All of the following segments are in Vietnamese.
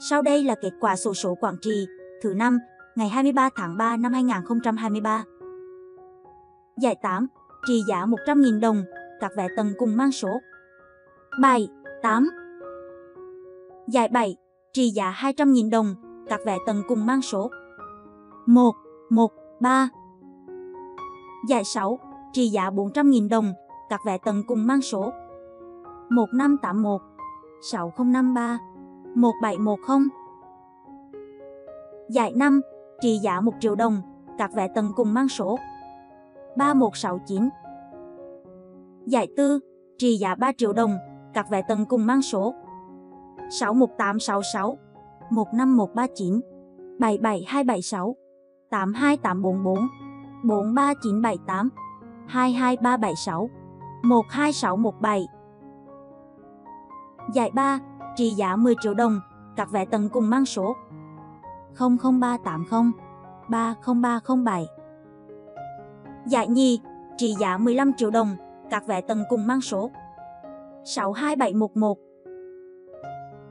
Sau đây là kết quả xổ số Quảng Trị thứ 5, ngày 23 tháng 3 năm 2023. Giải 8, trị giá 100.000 đồng, các vé tầng cùng mang số 7, 8. Giải 7, trị giá 200.000 đồng, các vé tầng cùng mang số 1, 1, 3. Giải 6, trị giá 400.000 đồng, các vé tầng cùng mang số 1581 6053 1710. Giải 5, trị giá 1 triệu đồng, các vé tầng cùng mang số 3169. Giải 4, trị giá 3 triệu đồng, các vé tầng cùng mang số 61866 15139 77276 82844 43978 22376 12617. Giải 3, trị giá 10 triệu đồng, các vé tầng cùng mang số 00380 30307. Giải 2, trị giá 15 triệu đồng, các vé tầng cùng mang số 62711.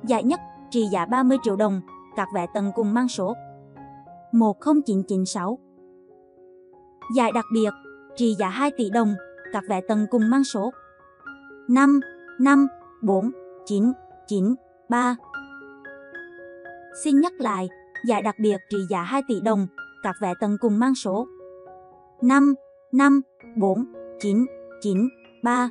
Giải nhất, trị giá 30 triệu đồng, các vé tầng cùng mang số 10996. Giải đặc biệt, trị giá 2 tỷ đồng, các vé tầng cùng mang số 55493. Xin nhắc lại, giải đặc biệt trị giá 2 tỷ đồng, các vé tầng cùng mang số 55493.